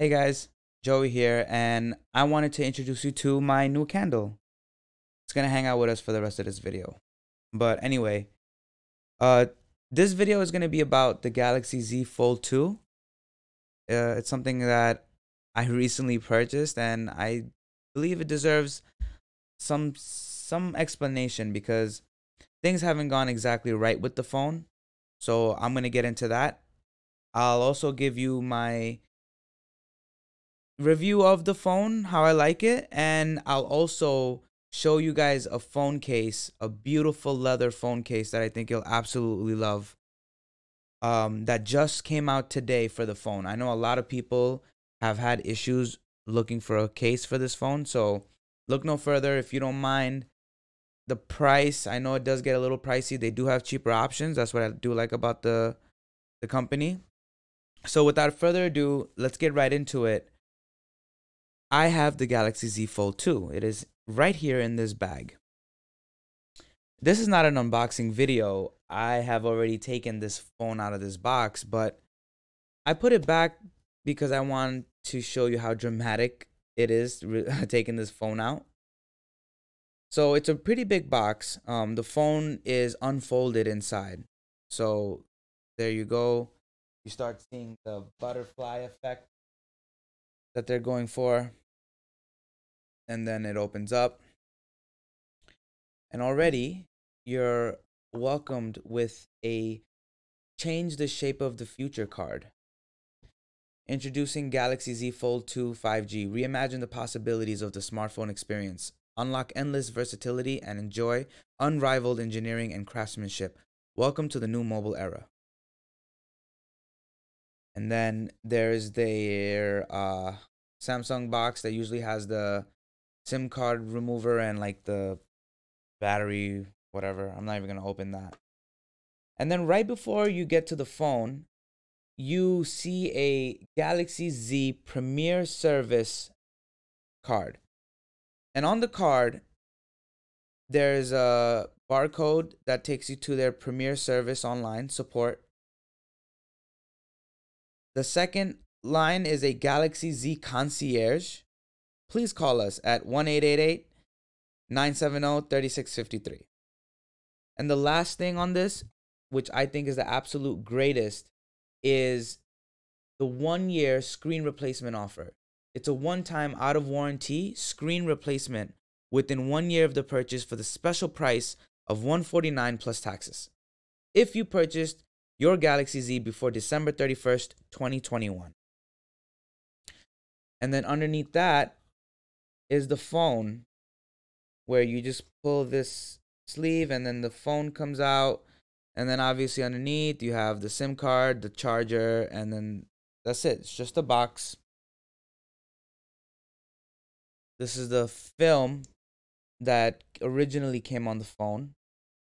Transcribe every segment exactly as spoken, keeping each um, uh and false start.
Hey guys, Joey here, and I wanted to introduce you to my new candle. It's gonna hang out with us for the rest of this video. But anyway, uh, this video is gonna be about the Galaxy Z Fold two. Uh, it's something that I recently purchased, and I believe it deserves some some explanation because things haven't gone exactly right with the phone. So I'm gonna get into that. I'll also give you my review of the phone, how I like it, and I'll also show you guys a phone case, a beautiful leather phone case that I think you'll absolutely love, um, that just came out today for the phone. I know a lot of people have had issues looking for a case for this phone, so look no further. If you don't mind the price, I know it does get a little pricey. They do have cheaper options. That's what I do like about the, the company. So without further ado, let's get right into it. I have the Galaxy Z Fold two. It is right here in this bag. This is not an unboxing video. I have already taken this phone out of this box, but I put it back because I want to show you how dramatic it is taking this phone out. So it's a pretty big box. Um, the phone is unfolded inside. So there you go. You start seeing the butterfly effect that they're going for, and then it opens up, and already you're welcomed with a change the shape of the future card. Introducing Galaxy Z Fold two five G, reimagine the possibilities of the smartphone experience. Unlock endless versatility and enjoy unrivaled engineering and craftsmanship. Welcome to the new mobile era. And then there's their uh, Samsung box that usually has the SIM card remover and like the battery, whatever. I'm not even going to open that. And then right before you get to the phone, you see a Galaxy Z Premier Service card. And on the card, there's a barcode that takes you to their Premier Service online support. The second line is a Galaxy Z concierge. Please call us at one eight eight eight, nine seven zero, three six five three. And the last thing on this, which I think is the absolute greatest, is the one-year screen replacement offer. It's a one-time out-of-warranty screen replacement within one year of the purchase for the special price of one hundred forty-nine dollars plus taxes. If you purchased your Galaxy Z before December thirty-first, twenty twenty-one. And then underneath that is the phone, where you just pull this sleeve and then the phone comes out. And then obviously underneath you have the SIM card, the charger, and then that's it. It's just a box. This is the film that originally came on the phone,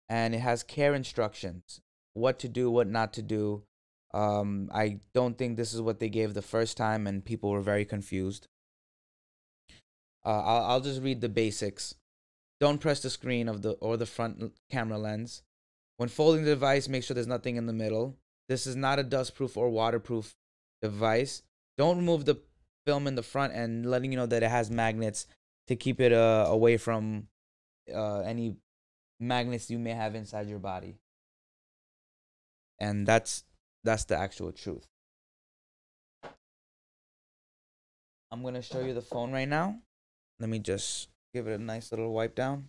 and it has care instructions. What to do, what not to do. Um, I don't think this is what they gave the first time, and people were very confused. Uh, I'll, I'll just read the basics. Don't press the screen of the or the front camera lens. When folding the device, make sure there's nothing in the middle. This is not a dustproof or waterproof device. Don't remove the film in the front, and letting you know that it has magnets to keep it uh, away from uh, any magnets you may have inside your body. And that's that's the actual truth. I'm gonna show you the phone right now. Let me just give it a nice little wipe down.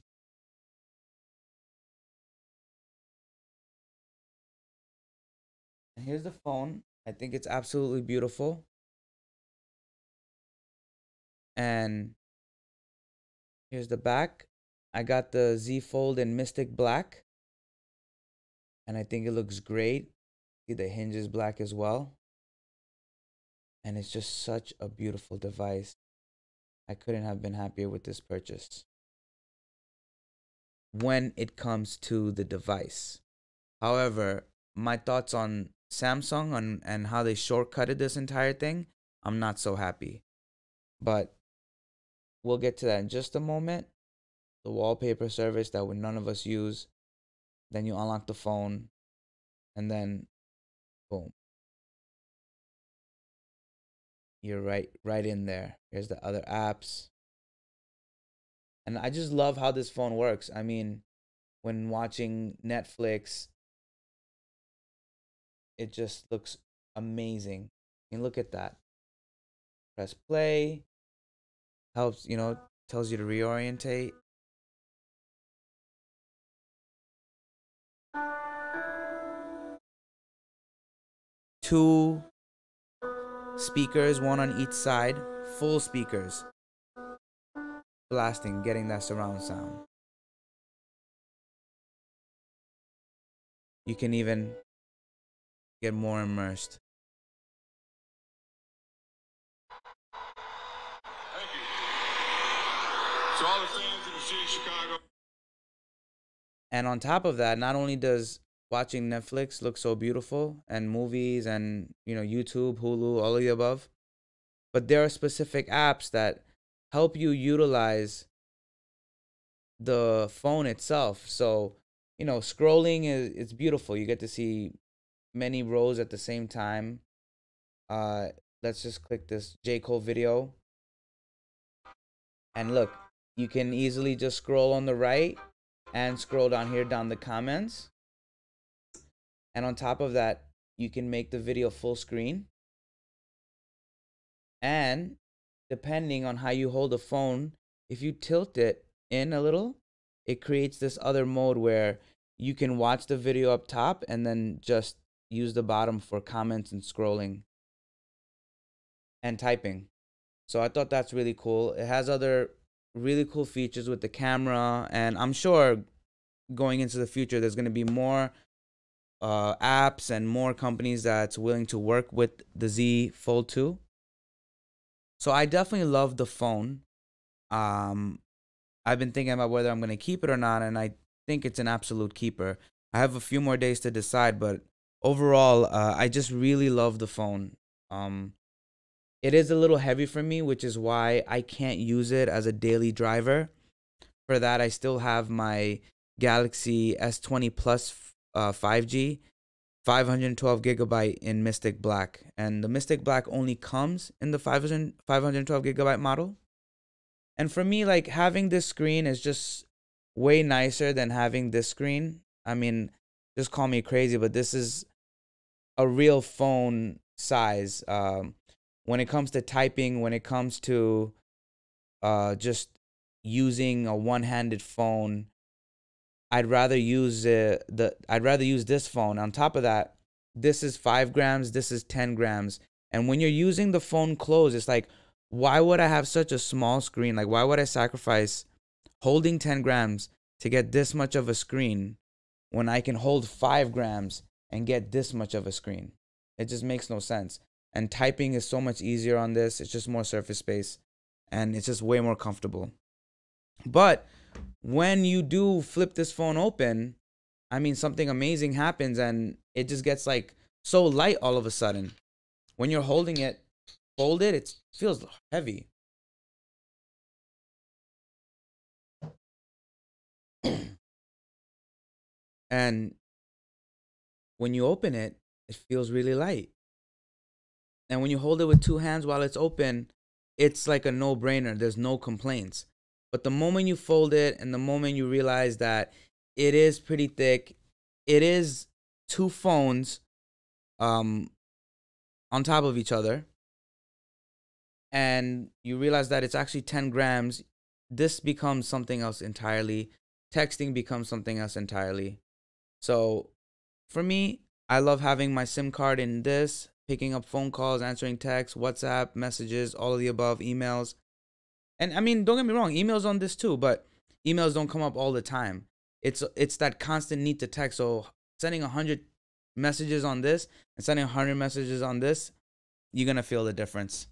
And here's the phone. I think it's absolutely beautiful. And here's the back. I got the Z Fold in Mystic Black, and I think it looks great. See, the hinge is black as well. And it's just such a beautiful device. I couldn't have been happier with this purchase. When it comes to the device, however, my thoughts on Samsung and, and how they shortcutted this entire thing, I'm not so happy. But we'll get to that in just a moment. The wallpaper service that none of us use. Then you unlock the phone, and then boom. You're right, right in there. Here's the other apps. And I just love how this phone works. I mean, when watching Netflix, it just looks amazing. I mean, look at that. Press play. Helps, you know, tells you to reorientate. Two speakers, one on each side, full speakers. Blasting, getting that surround sound. You can even get more immersed. Thank you. To all the fans in the city of Chicago. And on top of that, not only does watching Netflix looks so beautiful, and movies, and you know, YouTube, Hulu, all of the above, but there are specific apps that help you utilize the phone itself. So, you know, scrolling is it's beautiful. You get to see many rows at the same time. Uh, let's just click this J. Cole video, and look, you can easily just scroll on the right and scroll down here down the comments. And on top of that, you can make the video full screen. And depending on how you hold the phone, if you tilt it in a little, it creates this other mode where you can watch the video up top and then just use the bottom for comments and scrolling and typing. So I thought that's really cool. It has other really cool features with the camera, and I'm sure going into the future, there's going to be more Uh, apps and more companies that's willing to work with the Z Fold two. So I definitely love the phone. Um, I've been thinking about whether I'm going to keep it or not, and I think it's an absolute keeper. I have a few more days to decide, but overall, uh, I just really love the phone. Um, it is a little heavy for me, which is why I can't use it as a daily driver. For that, I still have my Galaxy S twenty Plus Uh, five G, five hundred twelve gigabyte in Mystic Black, and the Mystic Black only comes in the five hundred twelve gigabyte model. And for me, like, having this screen is just way nicer than having this screen. I mean, just call me crazy, but this is a real phone size. Um, when it comes to typing, when it comes to uh, just using a one-handed phone, I'd rather use uh, the I'd rather use this phone. On top of that, this is five grams, this is ten grams. And when you're using the phone closed, it's like, why would I have such a small screen? Like, why would I sacrifice holding ten grams to get this much of a screen when I can hold five grams and get this much of a screen? It just makes no sense. And typing is so much easier on this. It's just more surface space, and it's just way more comfortable. But when you do flip this phone open, I mean, something amazing happens, and it just gets like so light all of a sudden. When you're holding it folded, it feels heavy. And when you open it, it feels really light. And when you hold it with two hands while it's open, it's like a no-brainer. There's no complaints. But the moment you fold it and the moment you realize that it is pretty thick, it is two phones um, on top of each other, and you realize that it's actually ten grams, this becomes something else entirely. Texting becomes something else entirely. So for me, I love having my SIM card in this, picking up phone calls, answering texts, WhatsApp, messages, all of the above, emails. And I mean, don't get me wrong, emails on this too, but emails don't come up all the time. It's it's that constant need to text. So sending one hundred messages on this and sending one hundred messages on this, you're going to feel the difference.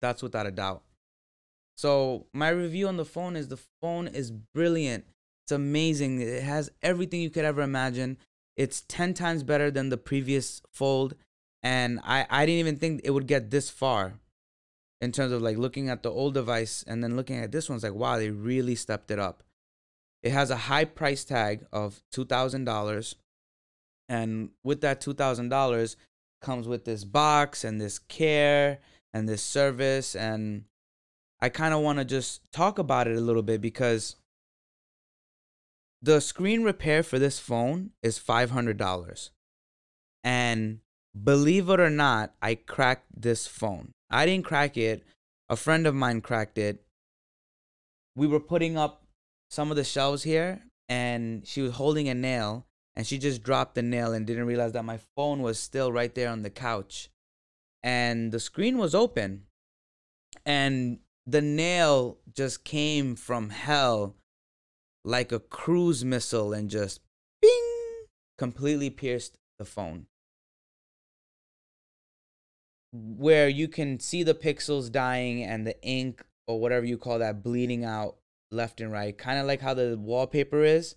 That's without a doubt. So my review on the phone is the phone is brilliant. It's amazing. It has everything you could ever imagine. It's ten times better than the previous Fold. And I, I didn't even think it would get this far. In terms of like looking at the old device and then looking at this one's like, wow, they really stepped it up. It has a high price tag of two thousand dollars. And with that two thousand dollars comes with this box and this care and this service, and I kind of want to just talk about it a little bit because the screen repair for this phone is five hundred dollars. And believe it or not, I cracked this phone. I didn't crack it. A friend of mine cracked it. We were putting up some of the shelves here, and she was holding a nail, and she just dropped the nail and didn't realize that my phone was still right there on the couch. And the screen was open. And the nail just came from hell like a cruise missile and just bing, completely pierced the phone. Where you can see the pixels dying and the ink or whatever you call that bleeding out left and right. Kind of like how the wallpaper is,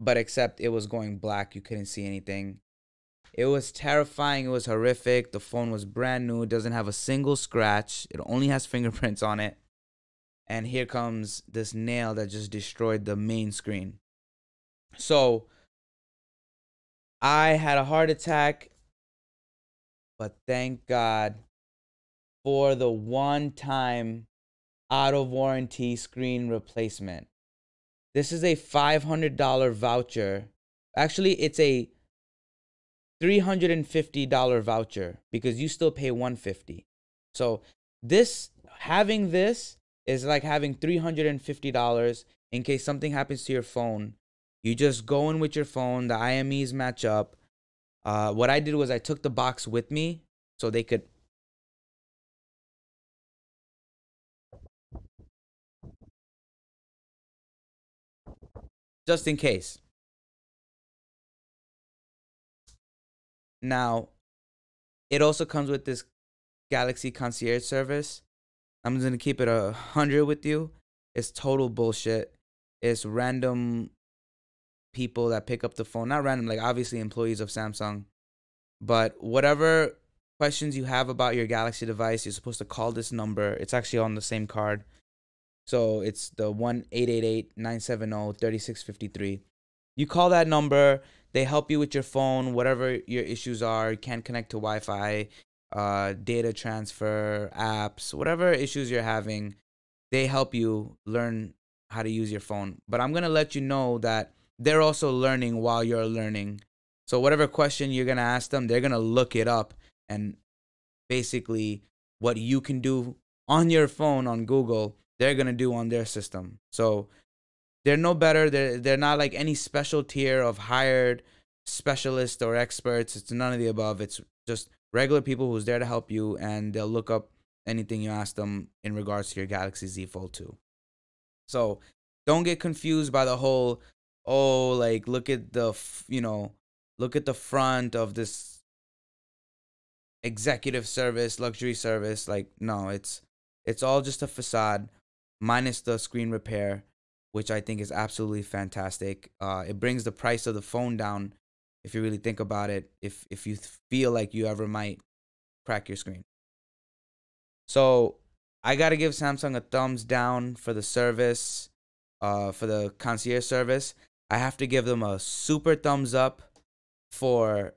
but except it was going black. You couldn't see anything. It was terrifying. It was horrific. The phone was brand new. It doesn't have a single scratch. It only has fingerprints on it. And here comes this nail that just destroyed the main screen. So I had a heart attack. But thank God for the one-time out-of-warranty screen replacement. This is a five hundred dollar voucher. Actually, it's a three hundred fifty dollar voucher because you still pay one hundred fifty dollars. So this, having this is like having three hundred fifty dollars in case something happens to your phone. You just go in with your phone. The I M Es match up. Uh, what I did was I took the box with me so they could just in case. Now, it also comes with this Galaxy concierge service. I'm just gonna keep it a hundred with you. It's total bullshit. It's random people that pick up the phone. Not random, like obviously employees of Samsung. But whatever questions you have about your Galaxy device, you're supposed to call this number. It's actually on the same card. So it's the one eight eight eight, nine seven zero, three six five three. You call that number. They help you with your phone, whatever your issues are. You can't connect to Wi-Fi, uh, data transfer, apps, whatever issues you're having. They help you learn how to use your phone. But I'm going to let you know that they're also learning while you're learning. So whatever question you're going to ask them, they're going to look it up. And basically what you can do on your phone on Google, they're going to do on their system. So they're no better. They're, they're not like any special tier of hired specialists or experts. It's none of the above. It's just regular people who's there to help you. And they'll look up anything you ask them in regards to your Galaxy Z Fold two. So don't get confused by the whole, oh, like, look at the, you know, look at the front of this executive service, luxury service. Like, no, it's, it's all just a facade, minus the screen repair, which I think is absolutely fantastic. Uh, it brings the price of the phone down, if you really think about it, if, if you feel like you ever might crack your screen. So I got to give Samsung a thumbs down for the service, uh, for the concierge service. I have to give them a super thumbs up for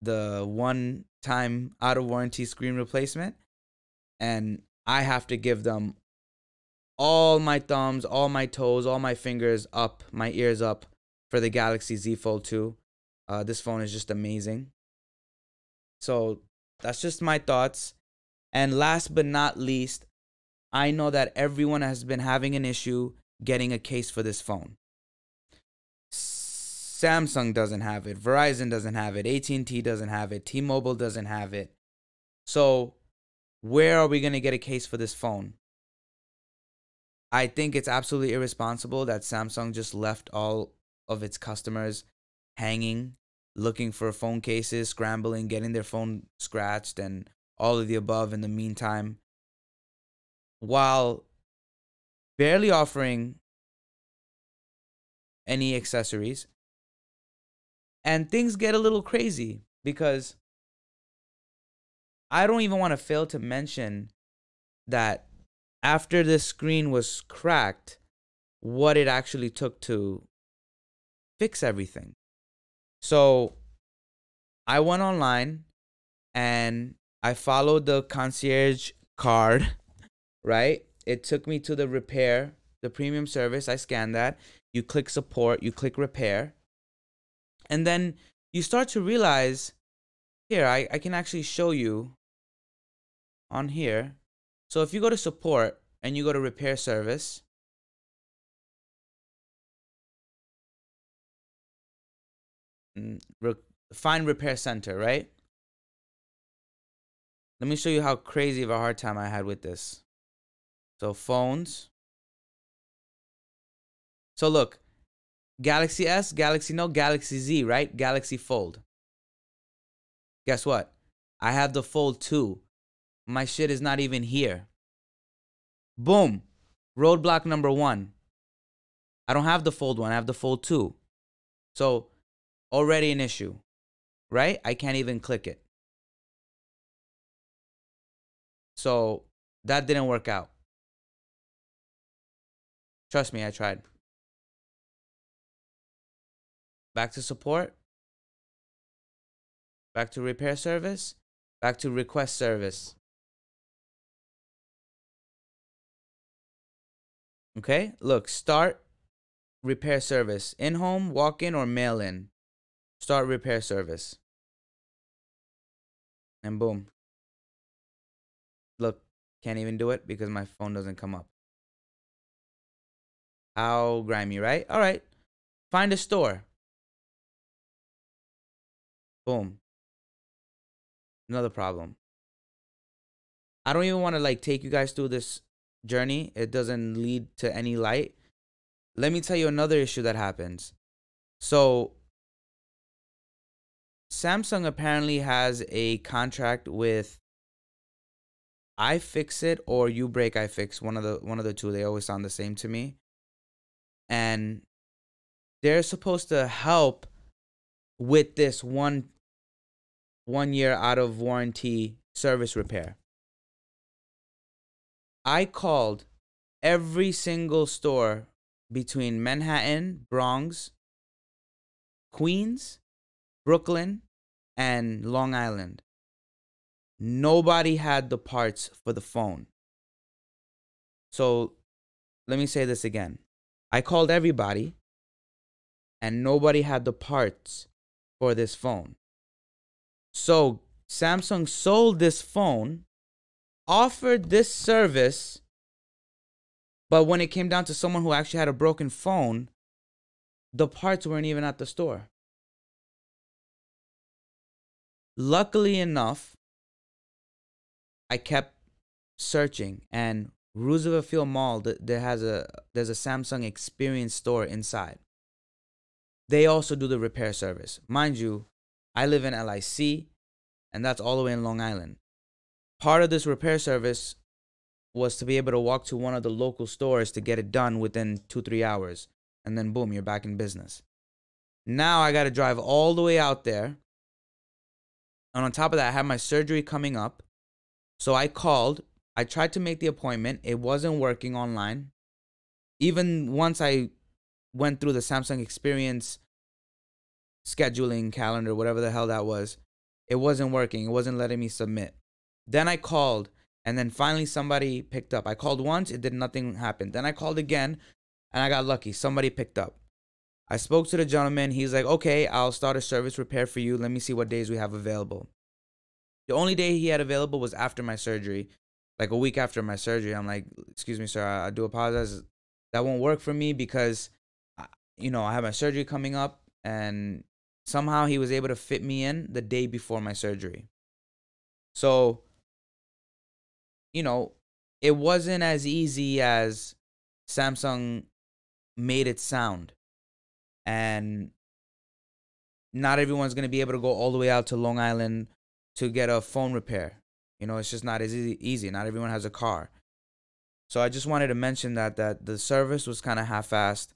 the one-time out-of-warranty screen replacement. And I have to give them all my thumbs, all my toes, all my fingers up, my ears up for the Galaxy Z Fold two. Uh, this phone is just amazing. So that's just my thoughts. And last but not least, I know that everyone has been having an issue getting a case for this phone. Samsung doesn't have it. Verizon doesn't have it. A T and T doesn't have it. T-Mobile doesn't have it. So where are we going to get a case for this phone? I think it's absolutely irresponsible that Samsung just left all of its customers hanging, looking for phone cases, scrambling, getting their phone scratched, and all of the above in the meantime, while barely offering any accessories. And things get a little crazy because I don't even want to fail to mention that after this screen was cracked, what it actually took to fix everything. So I went online and I followed the concierge card, right? It took me to the repair, the premium service. I scanned that. You click support, you click repair. And then you start to realize, here, I, I can actually show you on here. So if you go to support and you go to repair service, find repair center, right? Let me show you how crazy of a hard time I had with this. So phones. So look, Galaxy S, Galaxy Note, Galaxy Z, right? Galaxy Fold. Guess what? I have the Fold two. My shit is not even here. Boom. Roadblock number one. I don't have the Fold one. I have the Fold two. So already an issue, right? I can't even click it. So that didn't work out. Trust me, I tried. Back to support. Back to repair service. Back to request service. Okay, look, start repair service. In-home, walk-in, or mail-in. Start repair service. And boom. Look, can't even do it because my phone doesn't come up. How grimy, right? All right. Find a store. Boom. Another problem. I don't even want to like take you guys through this journey. It doesn't lead to any light. Let me tell you another issue that happens. So Samsung apparently has a contract with iFixit or YouBreakIfix, one of the one of the two. They always sound the same to me. And they're supposed to help with this one one year out of warranty service repair. I called every single store between Manhattan, Bronx, Queens, Brooklyn, and Long Island. Nobody had the parts for the phone. So let me say this again. I called everybody and nobody had the parts for this phone. So Samsung sold this phone, offered this service, but when it came down to someone who actually had a broken phone, the parts weren't even at the store. Luckily enough, I kept searching, and Roosevelt Field Mall, there has a there's a Samsung Experience store inside. They also do the repair service. Mind you, I live in L I C, and that's all the way in Long Island. Part of this repair service was to be able to walk to one of the local stores to get it done within two, three hours, and then boom, you're back in business. Now I got to drive all the way out there, and on top of that, I have my surgery coming up. So I called. I tried to make the appointment. It wasn't working online. Even once I went through the Samsung Experience scheduling calendar, whatever the hell that was, it wasn't working. It wasn't letting me submit. Then I called, and then finally somebody picked up. I called once. It did nothing happen. Then I called again, and I got lucky. Somebody picked up. I spoke to the gentleman. He's like, okay, I'll start a service repair for you. Let me see what days we have available. The only day he had available was after my surgery, like a week after my surgery. I'm like, excuse me, sir, I do apologize. That won't work for me because, you know, I have my surgery coming up, and somehow he was able to fit me in the day before my surgery. So, you know, it wasn't as easy as Samsung made it sound. And not everyone's going to be able to go all the way out to Long Island to get a phone repair. You know, it's just not as easy. Not everyone has a car. So I just wanted to mention that, that the service was kind of half-assed.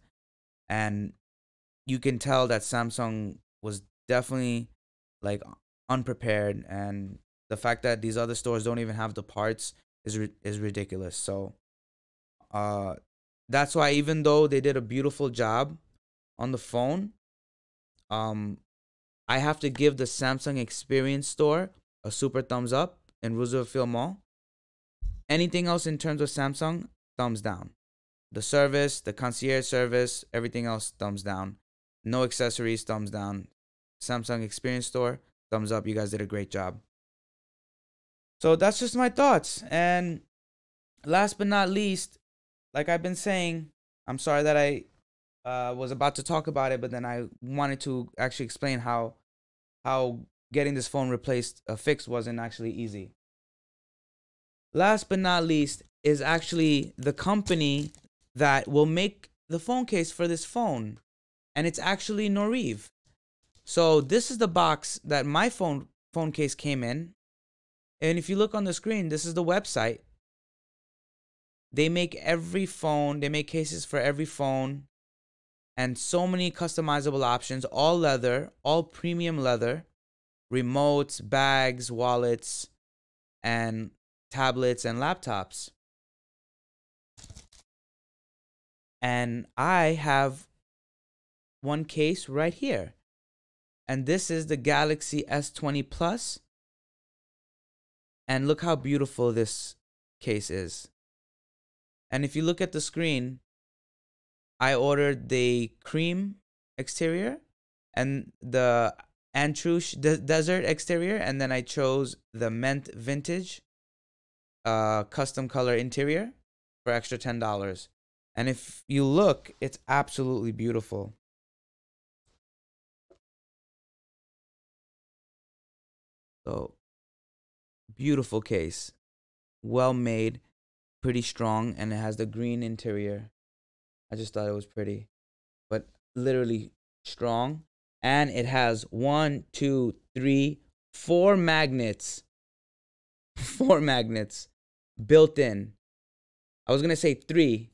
And you can tell that Samsung was definitely, like, unprepared. And the fact that these other stores don't even have the parts is, is ridiculous. So uh, that's why, even though they did a beautiful job on the phone, um, I have to give the Samsung Experience store a super thumbs up in Roosevelt Field Mall. Anything else in terms of Samsung, thumbs down. The service, the concierge service, everything else, thumbs down. No accessories, thumbs down. Samsung Experience Store, thumbs up. You guys did a great job. So that's just my thoughts. And last but not least, like I've been saying, I'm sorry that I uh, was about to talk about it, but then I wanted to actually explain how, how getting this phone replaced, uh, fixed wasn't actually easy. Last but not least is actually the company that will make the phone case for this phone. And it's actually Noreve. So this is the box that my phone, phone case came in. And if you look on the screen, this is the website. They make every phone. They make cases for every phone. And so many customizable options. All leather. All premium leather. Remotes, bags, wallets, and tablets and laptops. And I have one case right here. And this is the Galaxy S twenty Plus. And look how beautiful this case is. And if you look at the screen, I ordered the cream exterior and the antrouche de desert exterior. And then I chose the mint vintage uh, custom color interior for extra ten dollars. And if you look, it's absolutely beautiful. So, beautiful case. Well made, pretty strong, and it has the green interior. I just thought it was pretty, but literally strong. And it has one, two, three, four magnets. Four magnets built in. I was going to say three,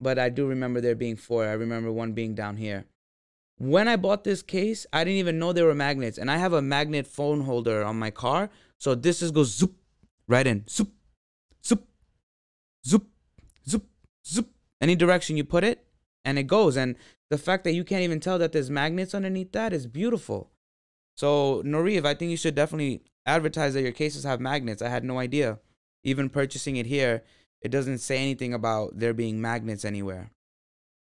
but I do remember there being four. I remember one being down here. When I bought this case, I didn't even know there were magnets. And I have a magnet phone holder on my car. So this just goes zoop, right in. Zoop, zoop, zoop, zoop, zoop. Any direction you put it, and it goes. And the fact that you can't even tell that there's magnets underneath that is beautiful. So, Noreve, I think you should definitely advertise that your cases have magnets. I had no idea. Even purchasing it here, it doesn't say anything about there being magnets anywhere.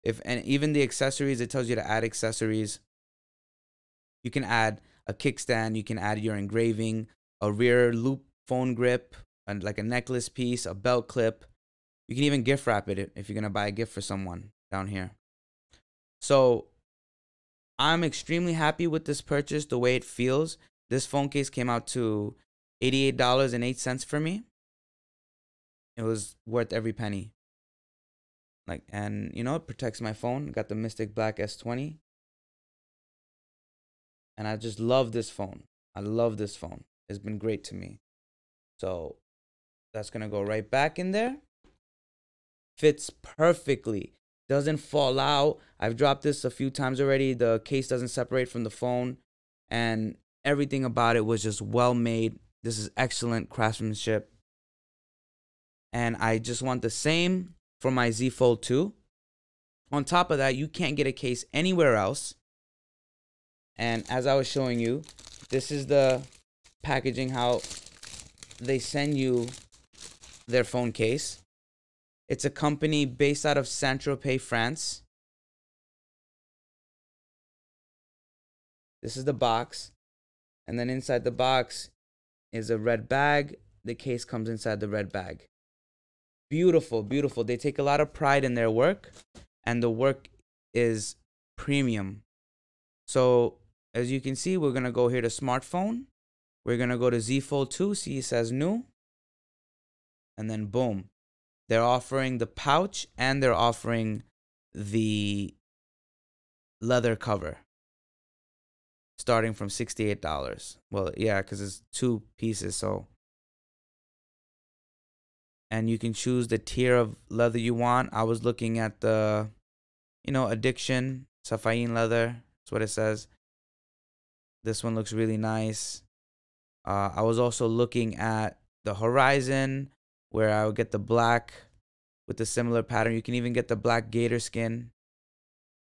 If and even the accessories, it tells you to add accessories. You can add a kickstand. You can add your engraving, a rear loop phone grip, and like a necklace piece, a belt clip. You can even gift wrap it if you're going to buy a gift for someone down here. So I'm extremely happy with this purchase, the way it feels. This phone case came out to eighty-eight dollars and eight cents for me. It was worth every penny. Like, and, you know, it protects my phone. Got the Mystic Black S twenty. And I just love this phone. I love this phone. It's been great to me. So that's going to go right back in there. Fits perfectly. Doesn't fall out. I've dropped this a few times already. The case doesn't separate from the phone. And everything about it was just well made. This is excellent craftsmanship. And I just want the same for my Z Fold two. On top of that, you can't get a case anywhere else. And as I was showing you, this is the packaging, how they send you their phone case. It's a company based out of Saint-Tropez, France. This is the box. And then inside the box is a red bag. The case comes inside the red bag. Beautiful, beautiful. They take a lot of pride in their work, and the work is premium. So as you can see, we're going to go here to smartphone. We're going to go to Z Fold two. See, it says new. And then boom. They're offering the pouch, and they're offering the leather cover starting from sixty-eight dollars. Well, yeah, because it's two pieces, so... And you can choose the tier of leather you want. I was looking at the, you know, Addiction Safain leather. That's what it says. This one looks really nice. Uh, I was also looking at the Horizon, where I would get the black with a similar pattern. You can even get the black gator skin.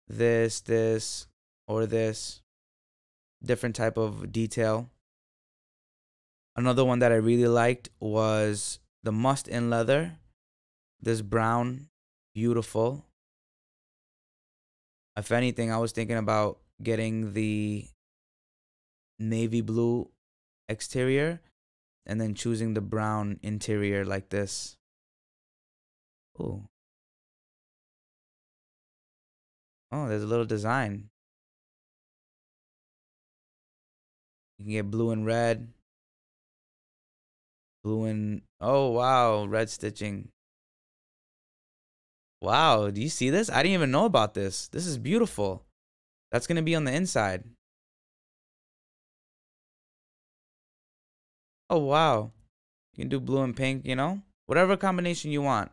This, this, or this. Different type of detail. Another one that I really liked was the must in leather, this brown, beautiful. If anything, I was thinking about getting the navy blue exterior and then choosing the brown interior like this. Ooh. Oh, there's a little design. You can get blue and red. Blue and, oh wow, red stitching. Wow, do you see this? I didn't even know about this. This is beautiful. That's going to be on the inside. Oh wow. You can do blue and pink, you know? Whatever combination you want.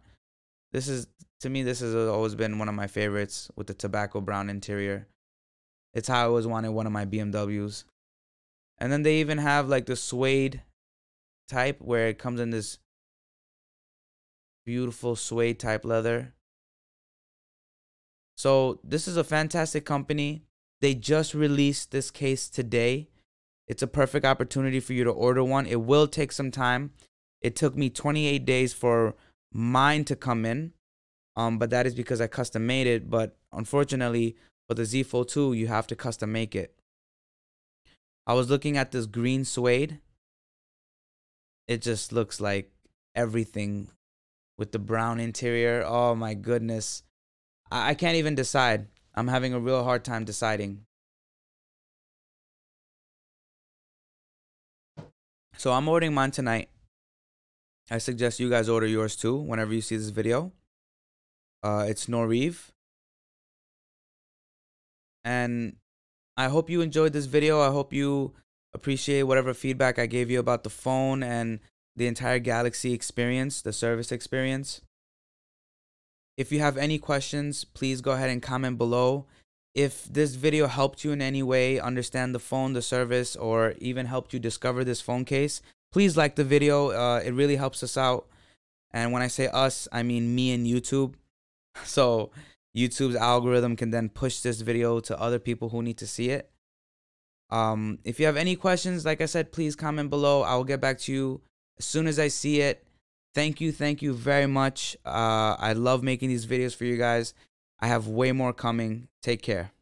This is, to me, this has always been one of my favorites with the tobacco brown interior. It's how I always wanted one of my B M Ws. And then they even have like the suede type where it comes in this beautiful suede type leather. So this is a fantastic company. They just released this case today. It's a perfect opportunity for you to order one. It will take some time. It took me twenty-eight days for mine to come in, um, but that is because I custom made it. But unfortunately, for the Z Fold two, you have to custom make it. I was looking at this green suede. It just looks like everything with the brown interior. Oh my goodness. I, I can't even decide. I'm having a real hard time deciding. So I'm ordering mine tonight. I suggest you guys order yours too whenever you see this video. Uh, it's Noreve. And I hope you enjoyed this video. I hope you appreciate whatever feedback I gave you about the phone and the entire Galaxy experience, the service experience. If you have any questions, please go ahead and comment below. If this video helped you in any way, understand the phone, the service, or even helped you discover this phone case, please like the video. Uh, it really helps us out. And when I say us, I mean me and YouTube. So YouTube's algorithm can then push this video to other people who need to see it. Um, if you have any questions, like I said, please comment below. I will get back to you as soon as I see it. Thank you. Thank you very much. Uh, I love making these videos for you guys. I have way more coming. Take care.